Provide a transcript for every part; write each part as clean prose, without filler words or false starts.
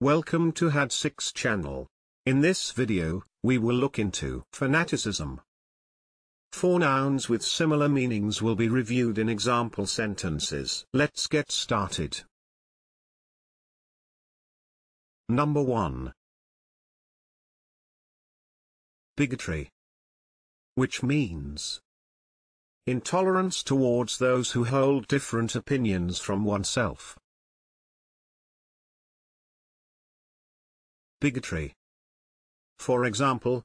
Welcome to Had Six channel. In this video, we will look into fanaticism. Four nouns with similar meanings will be reviewed in example sentences. Let's get started. Number 1. Bigotry, which means intolerance towards those who hold different opinions from oneself. Bigotry. For example,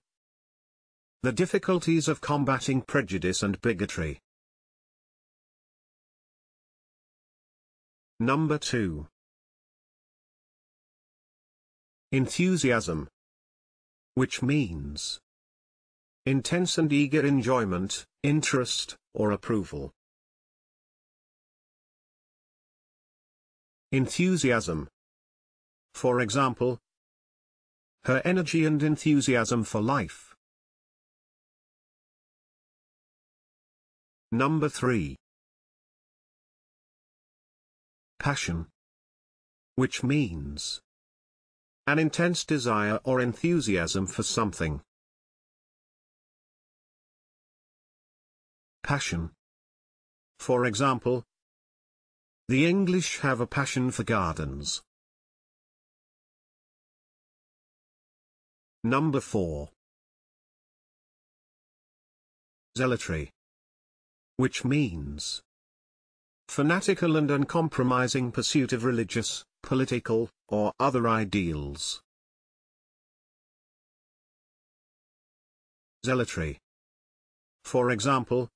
the difficulties of combating prejudice and bigotry. Number 2. Enthusiasm, which means intense and eager enjoyment, interest, or approval. Enthusiasm. For example, her energy and enthusiasm for life. Number 3. Passion, which means an intense desire or enthusiasm for something. Passion. For example, the English have a passion for gardens. Number 4. Zealotry, which means fanatical and uncompromising pursuit of religious, political, or other ideals. Zealotry. For example,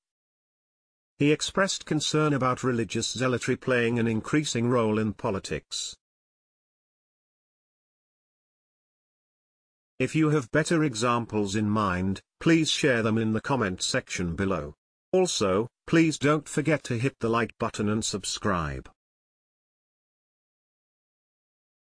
he expressed concern about religious zealotry playing an increasing role in politics. If you have better examples in mind, please share them in the comment section below. Also, please don't forget to hit the like button and subscribe.